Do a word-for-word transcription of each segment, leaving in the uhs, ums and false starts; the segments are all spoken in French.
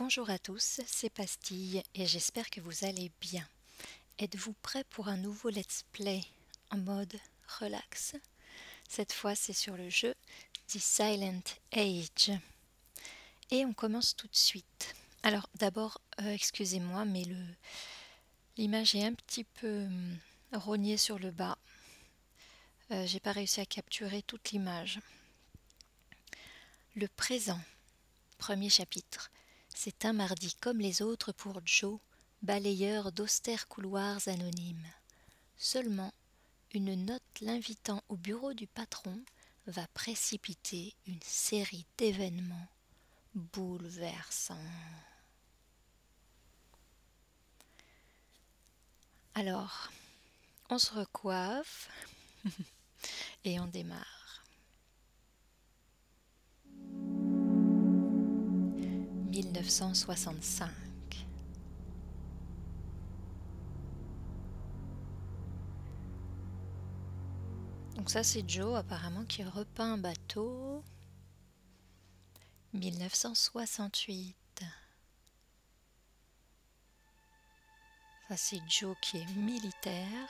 Bonjour à tous, c'est Pastille et j'espère que vous allez bien. Êtes-vous prêts pour un nouveau let's play en mode relax? Cette fois c'est sur le jeu The Silent Age. Et on commence tout de suite. Alors d'abord, euh, excusez-moi, mais le l'image est un petit peu hum, rognée sur le bas. Euh, j'ai pas réussi à capturer toute l'image. Le présent, premier chapitre. C'est un mardi comme les autres pour Joe, balayeur d'austères couloirs anonymes. Seulement, une note l'invitant au bureau du patron va précipiter une série d'événements bouleversants. Alors, on se recoiffe et on démarre. mille neuf cent soixante-cinq. Donc ça c'est Joe apparemment qui repeint un bateau. mille neuf cent soixante-huit. Ça c'est Joe qui est militaire.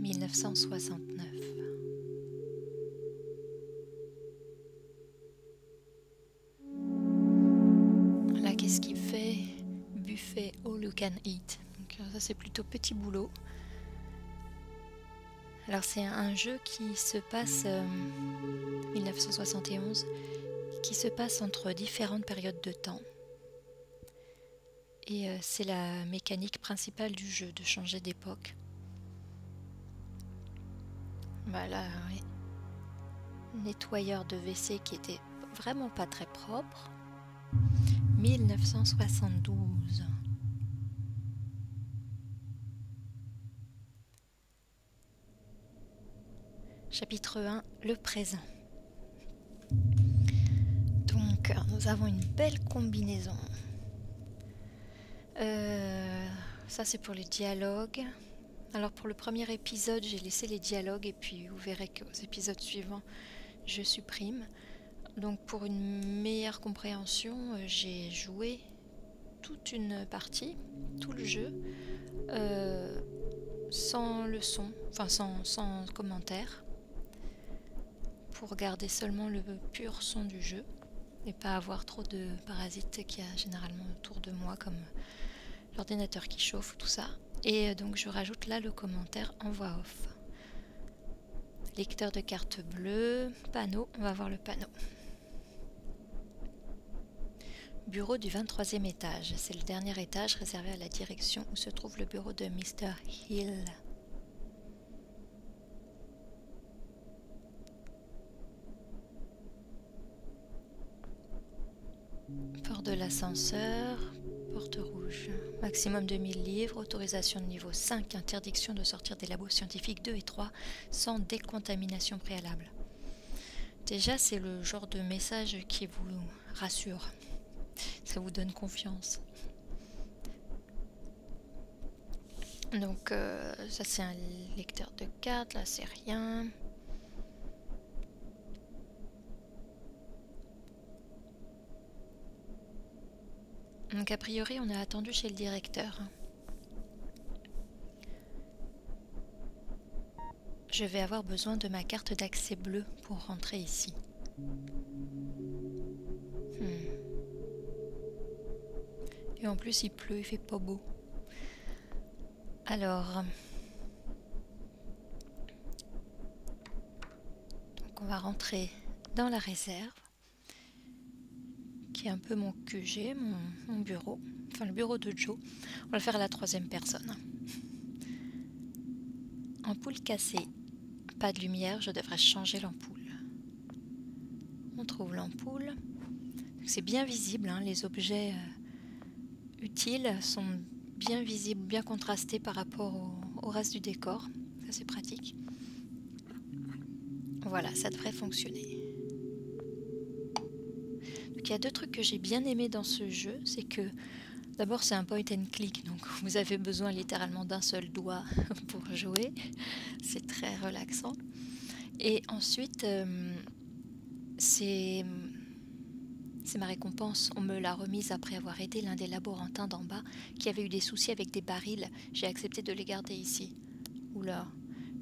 mille neuf cent soixante-neuf. Là, qu'est-ce qu'il fait? Buffet all you can eat. Donc, ça, c'est plutôt petit boulot. Alors, c'est un jeu qui se passe euh, mille neuf cent soixante et onze, qui se passe entre différentes périodes de temps. Et euh, c'est la mécanique principale du jeu, de changer d'époque. Voilà, oui. Nettoyeur de W C qui était vraiment pas très propre. mille neuf cent soixante-douze. Chapitre un, le présent. Donc, nous avons une belle combinaison. Euh, ça, c'est pour les dialogues. Alors pour le premier épisode, j'ai laissé les dialogues et puis vous verrez qu'aux épisodes suivants, je supprime. Donc pour une meilleure compréhension, j'ai joué toute une partie, tout le jeu, euh, sans le son, enfin sans, sans commentaire, pour garder seulement le pur son du jeu et pas avoir trop de parasites qu'il y a généralement autour de moi comme l'ordinateur qui chauffe, tout ça. Et donc je rajoute là le commentaire en voix off. Lecteur de carte bleue, panneau, on va voir le panneau. Bureau du vingt-troisième étage, c'est le dernier étage réservé à la direction où se trouve le bureau de mister Hill. Port de l'ascenseur, porte rouge. Maximum de mille livres, autorisation de niveau cinq, interdiction de sortir des labos scientifiques deux et trois sans décontamination préalable. Déjà, c'est le genre de message qui vous rassure. Ça vous donne confiance. Donc, euh, ça c'est un lecteur de cartes, là c'est rien. Donc a priori on a attendu chez le directeur. Je vais avoir besoin de ma carte d'accès bleue pour rentrer ici. Hmm. Et en plus il pleut, il fait pas beau. Alors... Donc on va rentrer dans la réserve. Qui est un peu mon Q G, mon, mon bureau, enfin le bureau de Joe. On va le faire à la troisième personne. Ampoule cassée. Pas de lumière, je devrais changer l'ampoule. On trouve l'ampoule. C'est bien visible, hein, les objets euh, utiles sont bien visibles, bien contrastés par rapport au, au reste du décor. Ça c'est pratique. Voilà, ça devrait fonctionner. Il y a deux trucs que j'ai bien aimé dans ce jeu, c'est que D'abord, c'est un point and click, donc vous avez besoin littéralement d'un seul doigt pour jouer. C'est très relaxant. Et ensuite, euh, c'est ma récompense. On me l'a remise après avoir aidé l'un des laborantins d'en bas qui avait eu des soucis avec des barils. J'ai accepté de les garder ici. Oula.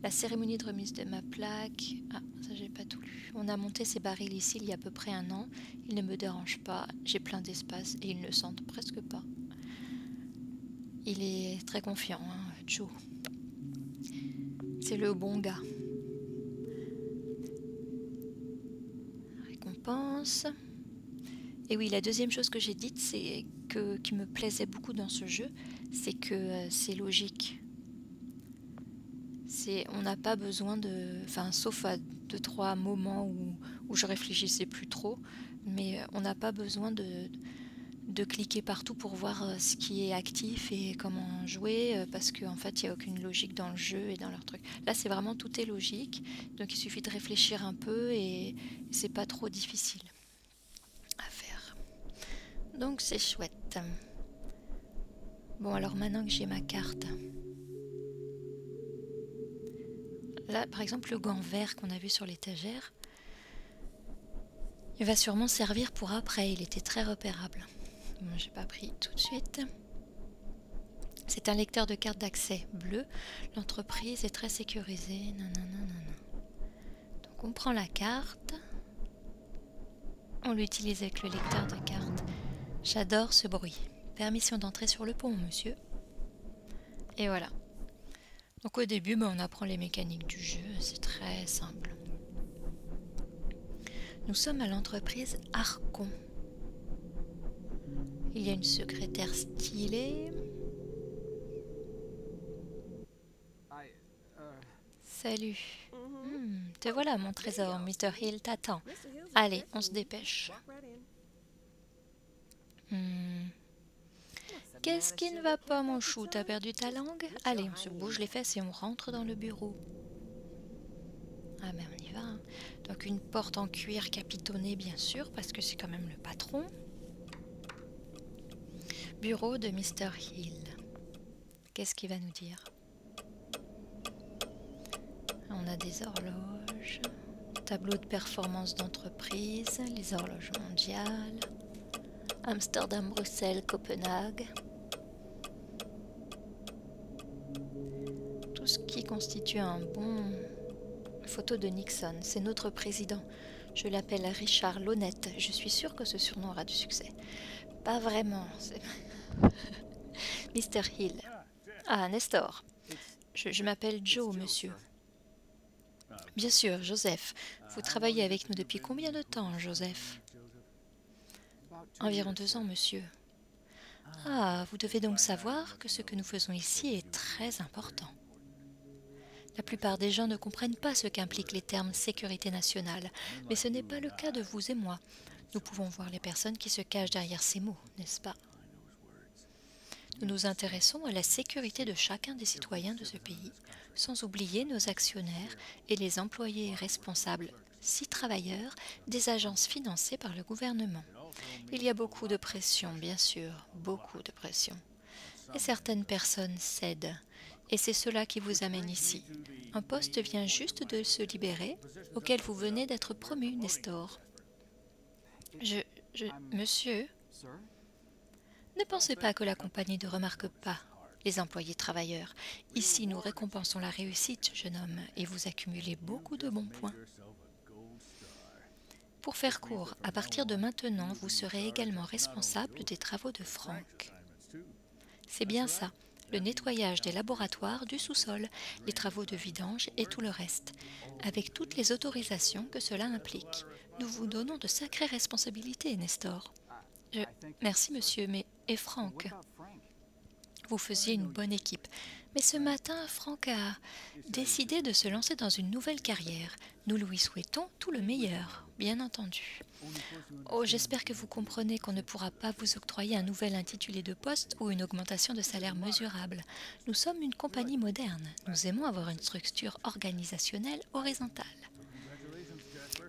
La cérémonie de remise de ma plaque... Ah, ça j'ai pas tout lu. On a monté ces barils ici il y a à peu près un an. Ils ne me dérangent pas. J'ai plein d'espace et ils ne sentent presque pas. Il est très confiant, hein, Joe. C'est le bon gars. Récompense. Et oui, la deuxième chose que j'ai dite, c'est que qui me plaisait beaucoup dans ce jeu, c'est que euh, c'est logique. C'est, on n'a pas besoin de... Enfin, sauf à deux, trois moments où, où je réfléchissais plus trop, mais on n'a pas besoin de, de cliquer partout pour voir ce qui est actif et comment jouer, parce qu'en fait, il n'y a aucune logique dans le jeu et dans leur truc. Là, c'est vraiment, tout est logique, donc il suffit de réfléchir un peu et c'est pas trop difficile à faire. Donc, c'est chouette. Bon, alors maintenant que j'ai ma carte... Là, par exemple, le gant vert qu'on a vu sur l'étagère, il va sûrement servir pour après. Il était très repérable. Bon, j'ai pas pris tout de suite. C'est un lecteur de carte d'accès bleu. L'entreprise est très sécurisée. Nanana, nanana. Donc on prend la carte. On l'utilise avec le lecteur de carte. J'adore ce bruit. Permission d'entrer sur le pont, monsieur. Et voilà. Donc au début, bah, on apprend les mécaniques du jeu, c'est très simple. Nous sommes à l'entreprise Arcon. Il y a une secrétaire stylée. Salut. Mmh, te voilà mon trésor, Mister Hill t'attend. Allez, on se dépêche. Hmm. Qu'est-ce qui ne va pas, mon chou? T'as perdu ta langue? Allez, on se bouge les fesses et on rentre dans le bureau. Ah ben on y va. Hein. Donc une porte en cuir capitonnée, bien sûr, parce que c'est quand même le patron. Bureau de Mister Hill. Qu'est-ce qu'il va nous dire? On a des horloges. Tableau de performance d'entreprise. Les horloges mondiales. Amsterdam, Bruxelles, Copenhague. Tout ce qui constitue un bon... Photo de Nixon, c'est notre président. Je l'appelle Richard Launette. Je suis sûre que ce surnom aura du succès. Pas vraiment. Mister Hill. Ah, Nestor. Je, je m'appelle Joe, monsieur. Bien sûr, Joseph. Vous travaillez avec nous depuis combien de temps, Joseph? Environ deux ans, monsieur. Ah, vous devez donc savoir que ce que nous faisons ici est très important. La plupart des gens ne comprennent pas ce qu'impliquent les termes « sécurité nationale », mais ce n'est pas le cas de vous et moi. Nous pouvons voir les personnes qui se cachent derrière ces mots, n'est-ce pas? Nous nous intéressons à la sécurité de chacun des citoyens de ce pays, sans oublier nos actionnaires et les employés responsables, six travailleurs, des agences financées par le gouvernement. Il y a beaucoup de pression, bien sûr, beaucoup de pression. Et certaines personnes cèdent. Et c'est cela qui vous amène ici. Un poste vient juste de se libérer, auquel vous venez d'être promu, Nestor. Je... je... Monsieur, ne pensez pas que la compagnie ne remarque pas les employés travailleurs. Ici, nous récompensons la réussite, jeune homme, et vous accumulez beaucoup de bons points. Pour faire court, à partir de maintenant, vous serez également responsable des travaux de Franck. C'est bien ça, le nettoyage des laboratoires, du sous-sol, les travaux de vidange et tout le reste, avec toutes les autorisations que cela implique. Nous vous donnons de sacrées responsabilités, Nestor. Je... Merci, monsieur, mais... Et Franck? Vous faisiez une bonne équipe. Mais ce matin, Franck a décidé de se lancer dans une nouvelle carrière. Nous lui souhaitons tout le meilleur, bien entendu. Oh, j'espère que vous comprenez qu'on ne pourra pas vous octroyer un nouvel intitulé de poste ou une augmentation de salaire mesurable. Nous sommes une compagnie moderne. Nous aimons avoir une structure organisationnelle horizontale.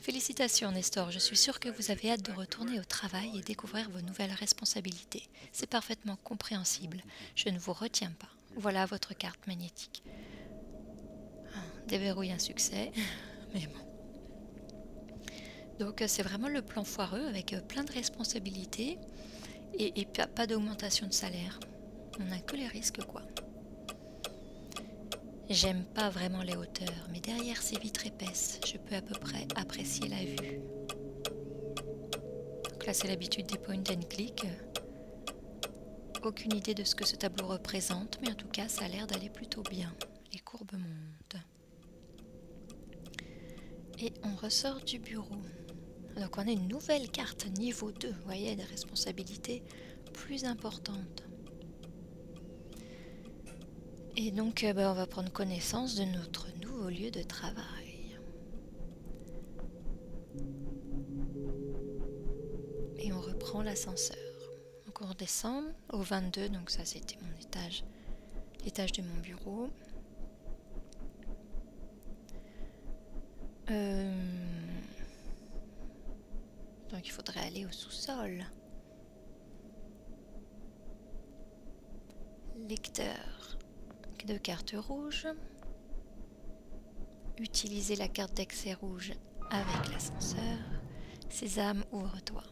Félicitations, Nestor. Je suis sûre que vous avez hâte de retourner au travail et découvrir vos nouvelles responsabilités. C'est parfaitement compréhensible. Je ne vous retiens pas. Voilà votre carte magnétique. Déverrouille un succès, mais bon. Donc c'est vraiment le plan foireux avec plein de responsabilités et, et pas d'augmentation de salaire. On n'a que les risques, quoi. J'aime pas vraiment les hauteurs, mais derrière ces vitres épaisses, je peux à peu près apprécier la vue. Donc là, c'est l'habitude des point and click. Aucune idée de ce que ce tableau représente, mais en tout cas, ça a l'air d'aller plutôt bien. Les courbes montent. Et on ressort du bureau. Donc on a une nouvelle carte niveau deux, vous voyez, des responsabilités plus importantes. Et donc euh, bah, on va prendre connaissance de notre nouveau lieu de travail. Et on reprend l'ascenseur. Donc on redescend au vingt-deux, donc ça c'était mon étage, l'étage de mon bureau. Euh... Donc il faudrait aller au sous-sol. Lecteur de carte rouge. Utiliser la carte d'accès rouge avec l'ascenseur. Sésame, ouvre-toi.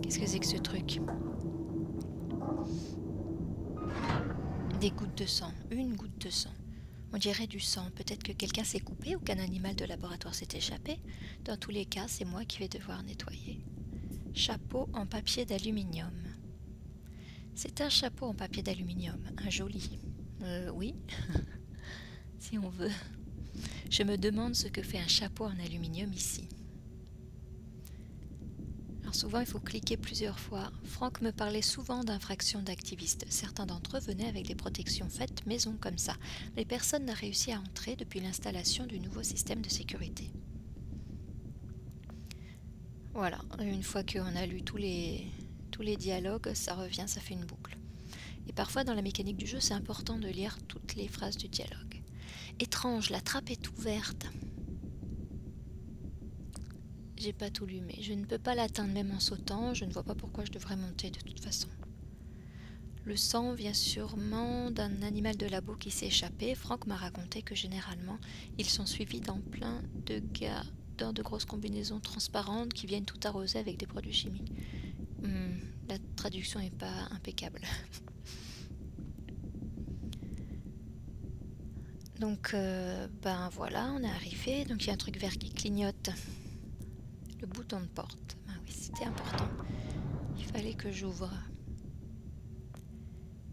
Qu'est-ce que c'est que ce truc? Des gouttes de sang. Une goutte de sang. On dirait du sang. Peut-être que quelqu'un s'est coupé ou qu'un animal de laboratoire s'est échappé. Dans tous les cas, c'est moi qui vais devoir nettoyer. Chapeau en papier d'aluminium. C'est un chapeau en papier d'aluminium. Un joli. Euh, oui. Si on veut. Je me demande ce que fait un chapeau en aluminium ici. Alors souvent, il faut cliquer plusieurs fois. Franck me parlait souvent d'infractions d'activistes. Certains d'entre eux venaient avec des protections faites maison comme ça. Mais personne n'a réussi à entrer depuis l'installation du nouveau système de sécurité. Voilà, une fois qu'on a lu tous les, tous les dialogues, ça revient, ça fait une boucle. Et parfois, dans la mécanique du jeu, c'est important de lire toutes les phrases du dialogue. Étrange, la trappe est ouverte. J'ai pas tout lu, mais je ne peux pas l'atteindre même en sautant, je ne vois pas pourquoi je devrais monter de toute façon. Le sang vient sûrement d'un animal de labo qui s'est échappé. Franck m'a raconté que généralement, ils sont suivis dans plein de gars, dans de grosses combinaisons transparentes qui viennent tout arroser avec des produits chimiques. Hum, la traduction n'est pas impeccable. Donc, euh, ben voilà, on est arrivé. Donc il y a un truc vert qui clignote. Le bouton de porte. Ah oui, c'était important. Il fallait que j'ouvre.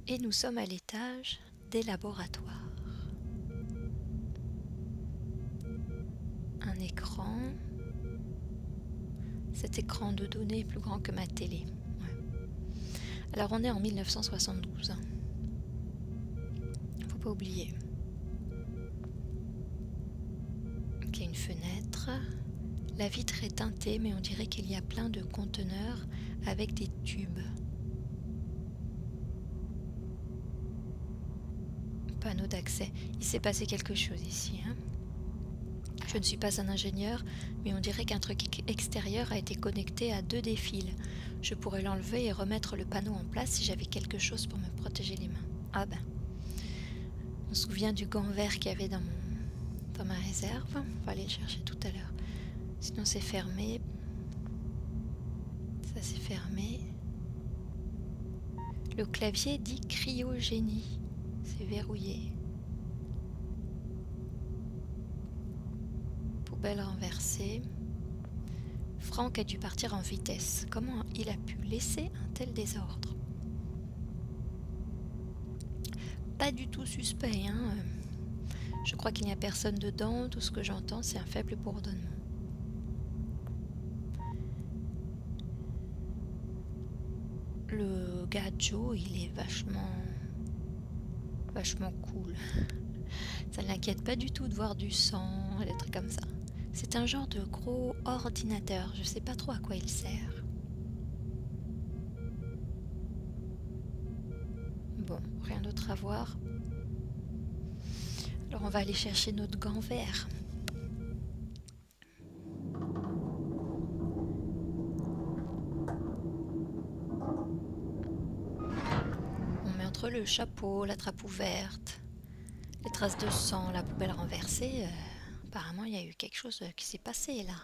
Et nous sommes à l'étage des laboratoires. Un écran. Cet écran de données est plus grand que ma télé. Ouais. Alors on est en mille neuf cent soixante-douze. Faut pas oublier. Il y a une fenêtre. La vitre est teintée, mais on dirait qu'il y a plein de conteneurs avec des tubes. Panneau d'accès. Il s'est passé quelque chose ici, hein. Je ne suis pas un ingénieur, mais on dirait qu'un truc extérieur a été connecté à deux des fils. Je pourrais l'enlever et remettre le panneau en place si j'avais quelque chose pour me protéger les mains. Ah ben. On se souvient du gant vert qu'il y avait dans, mon... dans ma réserve. On va aller le chercher tout à l'heure. Sinon c'est fermé. Ça c'est fermé. Le clavier dit cryogénie. C'est verrouillé. Poubelle renversée. Franck a dû partir en vitesse. Comment il a pu laisser un tel désordre? Pas du tout suspect, hein. Je crois qu'il n'y a personne dedans. Tout ce que j'entends, c'est un faible bourdonnement. Le gars Joe, il est vachement, vachement cool. Ça ne l'inquiète pas du tout de voir du sang, des trucs comme ça. C'est un genre de gros ordinateur. Je sais pas trop à quoi il sert. Bon, rien d'autre à voir. Alors on va aller chercher notre gant vert. On met entre le chapeau, la trappe ouverte, les traces de sang, la poubelle renversée. Euh, apparemment il y a eu quelque chose qui s'est passé là.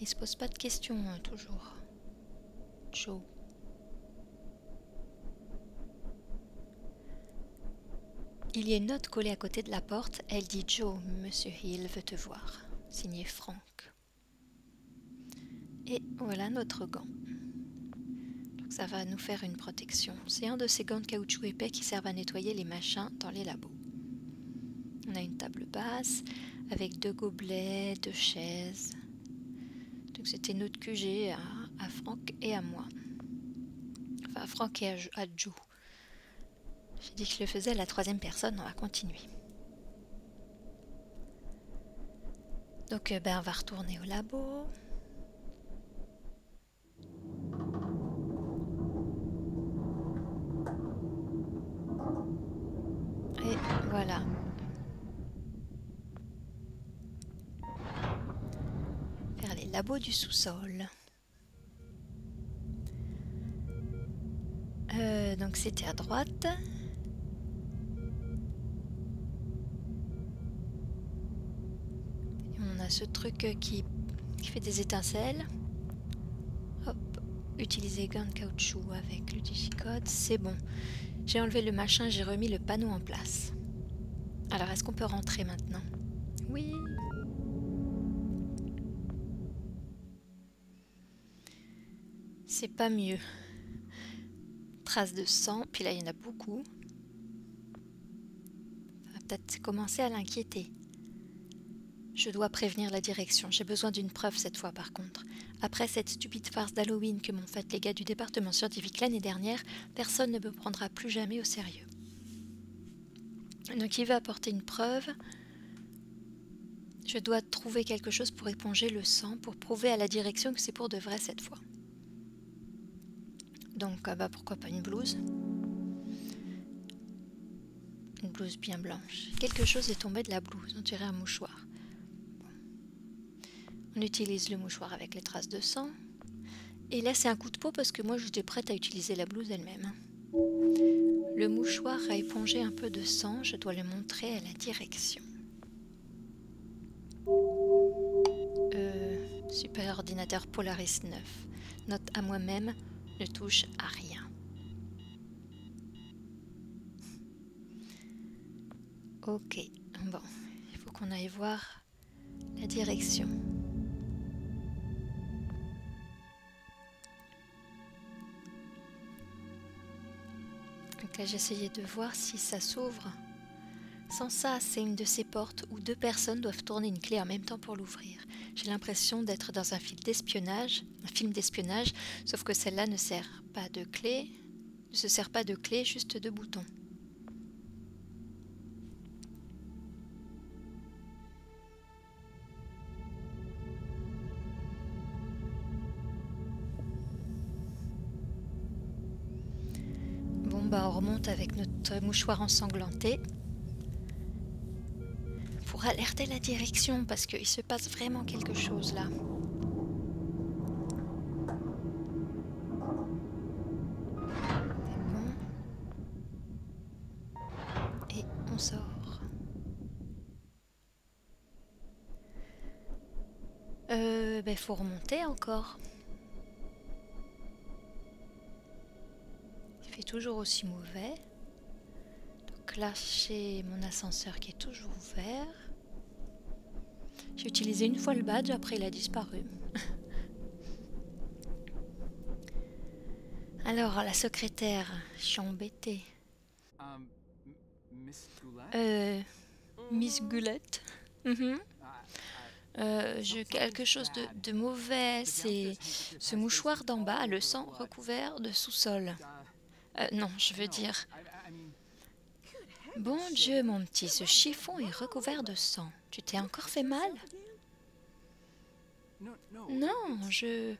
Il se pose pas de questions, hein, toujours. Joe. Il y a une note collée à côté de la porte. Elle dit « Joe, Monsieur Hill veut te voir ». Signé Frank. Et voilà notre gant. Donc ça va nous faire une protection. C'est un de ces gants de caoutchouc épais qui servent à nettoyer les machins dans les labos. On a une table basse avec deux gobelets, deux chaises. Donc c'était notre Q G à, à Frank et à moi. Enfin à Frank et à, à Joe. J'ai dit que je le faisais à la troisième personne, on va continuer. Donc ben, on va retourner au labo. Et voilà. Vers les labos du sous-sol. Euh, donc c'était à droite. Ce truc qui, qui fait des étincelles. Hop, utiliser gant de caoutchouc avec le digicode, c'est bon. J'ai enlevé le machin, j'ai remis le panneau en place. Alors, est-ce qu'on peut rentrer maintenant? Oui. C'est pas mieux. Traces de sang, puis là, il y en a beaucoup. Ça va peut-être commencer à l'inquiéter. Je dois prévenir la direction. J'ai besoin d'une preuve cette fois par contre. Après cette stupide farce d'Halloween que m'ont faite les gars du département scientifique l'année dernière, personne ne me prendra plus jamais au sérieux. Donc il va apporter une preuve. Je dois trouver quelque chose pour éponger le sang, pour prouver à la direction que c'est pour de vrai cette fois. Donc ah bah pourquoi pas une blouse ? Une blouse bien blanche. Quelque chose est tombé de la blouse, on dirait un mouchoir. On utilise le mouchoir avec les traces de sang. Et là, c'est un coup de peau parce que moi, j'étais prête à utiliser la blouse elle-même. Le mouchoir a épongé un peu de sang. Je dois le montrer à la direction. Euh, super ordinateur Polaris neuf. Note à moi-même, ne touche à rien. Ok, bon. Il faut qu'on aille voir la direction. Là, j'essayais de voir si ça s'ouvre. Sans ça, c'est une de ces portes où deux personnes doivent tourner une clé en même temps pour l'ouvrir. J'ai l'impression d'être dans un film d'espionnage, un film d'espionnage, sauf que celle-là ne sert pas de clé, ne se sert pas de clé, juste de boutons. Bah, on remonte avec notre mouchoir ensanglanté pour alerter la direction parce qu'il se passe vraiment quelque chose là. C'est bon. Et on sort. Euh, ben, faut remonter encore. Toujours aussi mauvais. Donc là, j'ai mon ascenseur qui est toujours ouvert. J'ai utilisé une fois le badge, après il a disparu. Alors, la secrétaire, je suis embêtée. Euh, Miss Goulette. Mm-hmm. Euh, j'ai quelque chose de, de mauvais, c'est ce mouchoir d'en bas, le sang recouvert de sous-sol. Euh, non, je veux dire... Bon Dieu, mon petit, ce chiffon est recouvert de sang. Tu t'es encore fait mal? Non, je...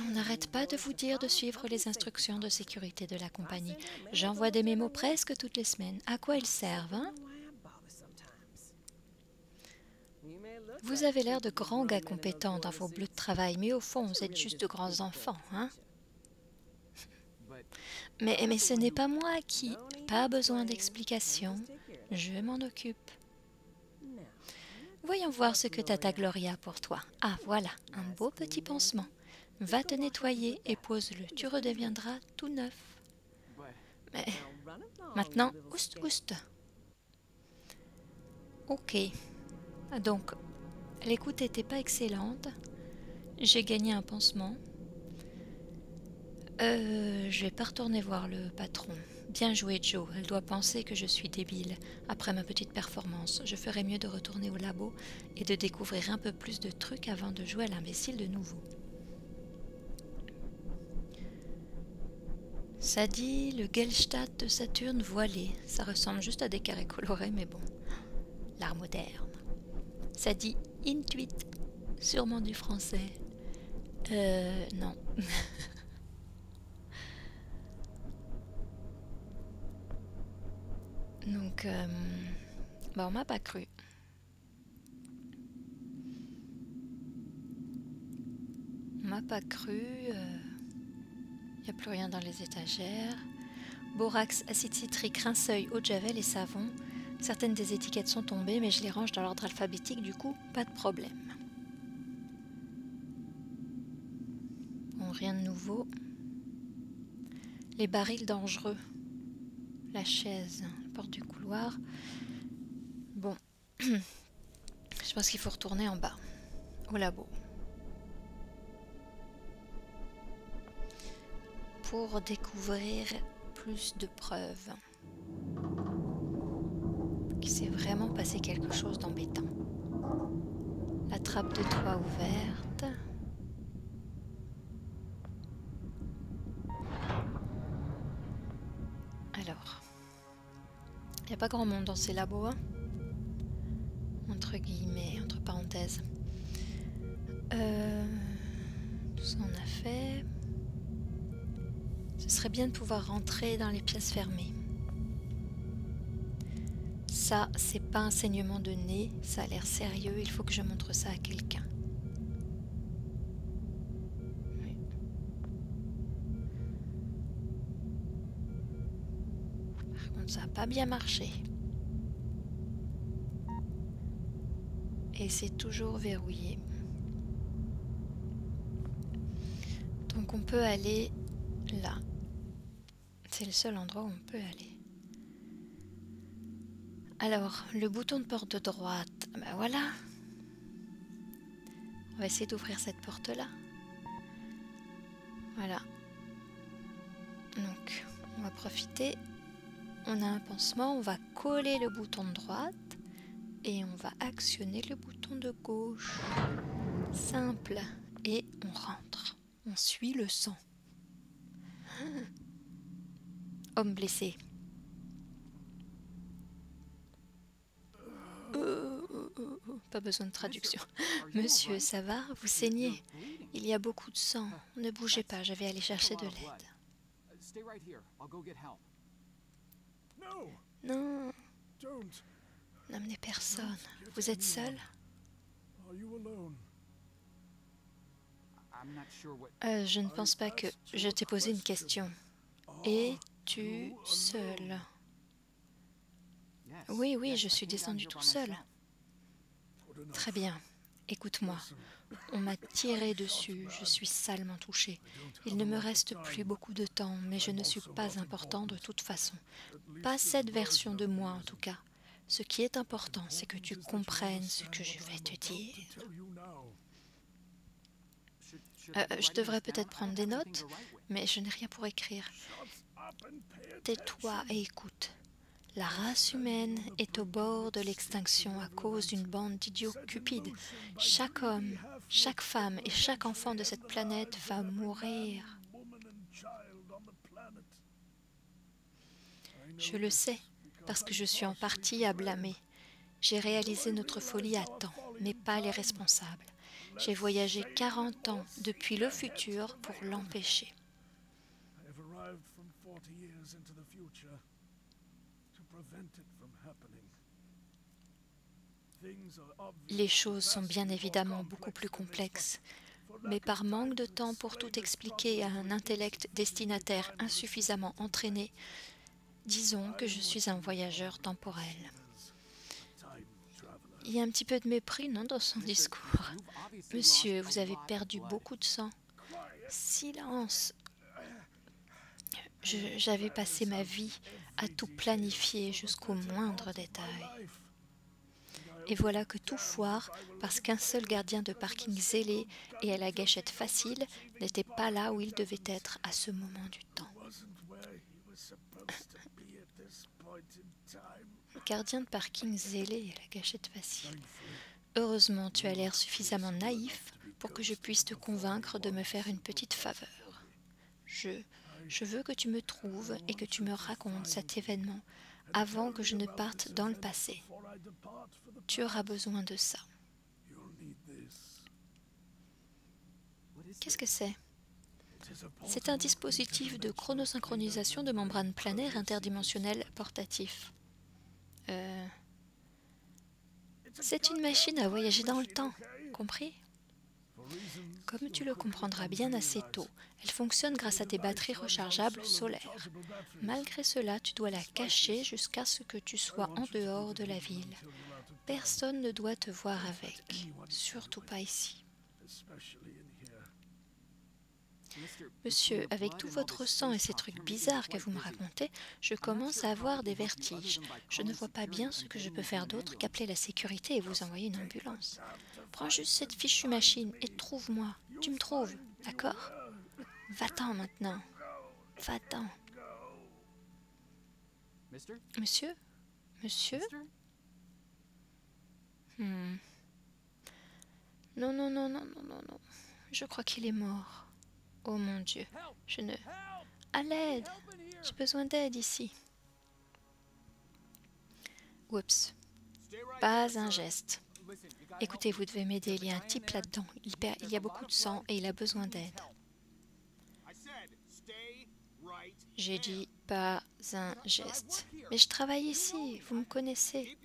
On n'arrête pas de vous dire de suivre les instructions de sécurité de la compagnie. J'envoie des mémos presque toutes les semaines. À quoi ils servent, hein? Vous avez l'air de grands gars compétents dans vos bleus de travail, mais au fond, vous êtes juste de grands enfants, hein? Mais, mais ce n'est pas moi qui... Pas besoin d'explication. Je m'en occupe. Voyons voir ce que Tata Gloria a pour toi. Ah, voilà, un beau petit pansement. Va te nettoyer et pose-le. Tu redeviendras tout neuf. Mais... Maintenant, oust, oust. Ok. Donc, l'écoute n'était pas excellente. J'ai gagné un pansement. Euh, je vais pas retourner voir le patron. Bien joué, Joe. Elle doit penser que je suis débile. Après ma petite performance, je ferais mieux de retourner au labo et de découvrir un peu plus de trucs avant de jouer à l'imbécile de nouveau. Ça dit le Gelstadt de Saturne voilé. Ça ressemble juste à des carrés colorés, mais bon. L'art moderne. Ça dit Intuit, sûrement du français. Euh, non. Donc, euh, bah on m'a pas cru. On m'a pas cru. Il euh, n'y a plus rien dans les étagères. Borax, acide citrique, rince-œil, eau de javel et savon. Certaines des étiquettes sont tombées, mais je les range dans l'ordre alphabétique, du coup, pas de problème. Bon, rien de nouveau. Les barils dangereux. La chaise, porte du couloir. Bon. Je pense qu'il faut retourner en bas, au labo. Pour découvrir plus de preuves. Qu'il s'est vraiment passé quelque chose d'embêtant. La trappe de toit ouverte. Alors, il n'y a pas grand monde dans ces labos, hein? Entre guillemets, entre parenthèses. Euh, tout ça on a fait. Ce serait bien de pouvoir rentrer dans les pièces fermées. Ça, c'est pas un saignement de nez, ça a l'air sérieux, il faut que je montre ça à quelqu'un. Oui. Par contre, ça n'a pas bien marché. Et c'est toujours verrouillé. Donc on peut aller là. C'est le seul endroit où on peut aller. Alors, le bouton de porte de droite, ben voilà. On va essayer d'ouvrir cette porte-là. Voilà. Donc, on va profiter. On a un pansement, on va coller le bouton de droite et on va actionner le bouton de gauche. Simple. Et on rentre. On suit le sang. Homme blessé. Pas besoin de traduction. Monsieur, ça va? Vous saignez? Il y a beaucoup de sang. Ne bougez pas, je vais aller chercher de l'aide. Non. N'amenez personne. Vous êtes seul? Euh, je ne pense pas que... Je t'ai posé une question. Es-tu seul? Oui, oui, je suis descendu tout seul. Très bien. Écoute-moi. On m'a tiré dessus. Je suis salement touchée. Il ne me reste plus beaucoup de temps, mais je ne suis pas important de toute façon. Pas cette version de moi, en tout cas. Ce qui est important, c'est que tu comprennes ce que je vais te dire. Euh, je devrais peut-être prendre des notes, mais je n'ai rien pour écrire. Tais-toi et écoute. La race humaine est au bord de l'extinction à cause d'une bande d'idiots cupides. Chaque homme, chaque femme et chaque enfant de cette planète va mourir. Je le sais, parce que je suis en partie à blâmer. J'ai réalisé notre folie à temps, mais pas les responsables. J'ai voyagé quarante ans depuis le futur pour l'empêcher. Les choses sont bien évidemment beaucoup plus complexes, mais par manque de temps pour tout expliquer à un intellect destinataire insuffisamment entraîné, disons que je suis un voyageur temporel. Il y a un petit peu de mépris, non, dans son discours. Monsieur, vous avez perdu beaucoup de sang. Silence. J'avais passé ma vie à tout planifier jusqu'au moindre détail. Et voilà que tout foire parce qu'un seul gardien de parking zélé et à la gâchette facile n'était pas là où il devait être à ce moment du temps. Gardien de parking zélé à la gâchette facile. Heureusement, tu as l'air suffisamment naïf pour que je puisse te convaincre de me faire une petite faveur. Je, je veux que tu me trouves et que tu me racontes cet événement avant que je ne parte dans le passé. Tu auras besoin de ça. Qu'est-ce que c'est? C'est un dispositif de chronosynchronisation de membrane planaire interdimensionnelle portatif. Euh, c'est une machine à voyager dans le temps, compris? Comme tu le comprendras bien assez tôt, elle fonctionne grâce à des batteries rechargeables solaires. Malgré cela, tu dois la cacher jusqu'à ce que tu sois en dehors de la ville. Personne ne doit te voir avec, surtout pas ici. Monsieur, avec tout votre sang et ces trucs bizarres que vous me racontez, je commence à avoir des vertiges. Je ne vois pas bien ce que je peux faire d'autre qu'appeler la sécurité et vous envoyer une ambulance. Prends juste cette fichue machine et trouve-moi. Tu me trouves, d'accord? Va-t'en maintenant. Va-t'en. Monsieur? Monsieur? Hmm. Non, non, non, non, non, non, non. Je crois qu'il est mort. Oh mon Dieu, je ne... À l'aide! J'ai besoin d'aide ici. Oups. Pas un geste. Écoutez, vous devez m'aider, il y a un type là-dedans. Il, perd... il y a beaucoup de sang et il a besoin d'aide. J'ai dit pas un geste. Mais je travaille ici, vous me connaissez.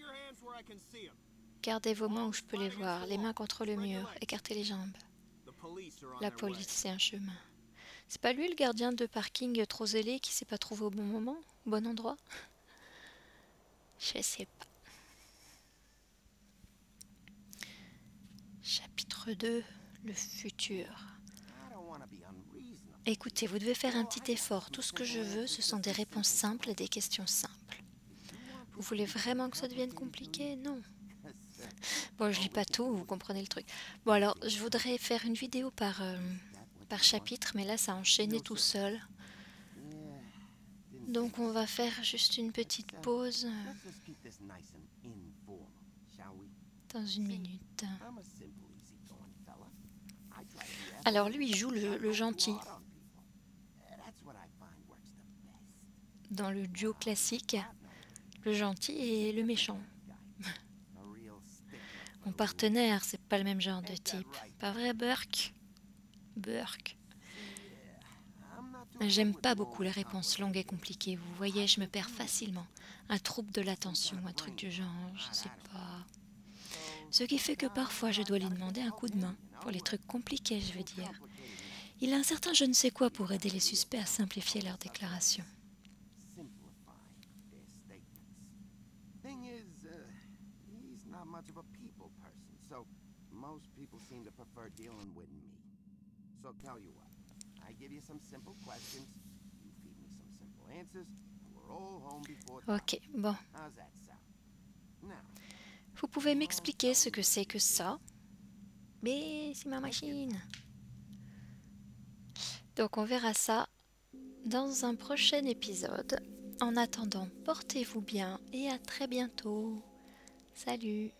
Gardez vos mains où je peux les voir, les mains contre le mur, écartez les jambes. La police, c'est un chemin. C'est pas lui le gardien de parking trop zélé qui s'est pas trouvé au bon moment, au bon endroit? Je sais pas. Chapitre deux, le futur. Écoutez, vous devez faire un petit effort. Tout ce que je veux, ce sont des réponses simples et des questions simples. Vous voulez vraiment que ça devienne compliqué? Non. Bon, je lis pas tout, vous comprenez le truc. Bon, alors, je voudrais faire une vidéo par, euh, par chapitre, mais là, ça a enchaîné tout seul. Donc, on va faire juste une petite pause dans une minute. Alors, lui, il joue le, le gentil. Dans le duo classique, le gentil et le méchant. Mon partenaire, c'est pas le même genre de type. Pas vrai, Burke? Burke. J'aime pas beaucoup les réponses longues et compliquées. Vous voyez, je me perds facilement. Un trouble de l'attention, un truc du genre, je sais pas. Ce qui fait que parfois, je dois lui demander un coup de main. Pour les trucs compliqués, je veux dire. Il a un certain je ne sais quoi pour aider les suspects à simplifier leurs déclarations. Ok, bon. Vous pouvez m'expliquer ce que c'est que ça? Mais c'est ma machine. Donc on verra ça dans un prochain épisode. En attendant, portez-vous bien et à très bientôt. Salut!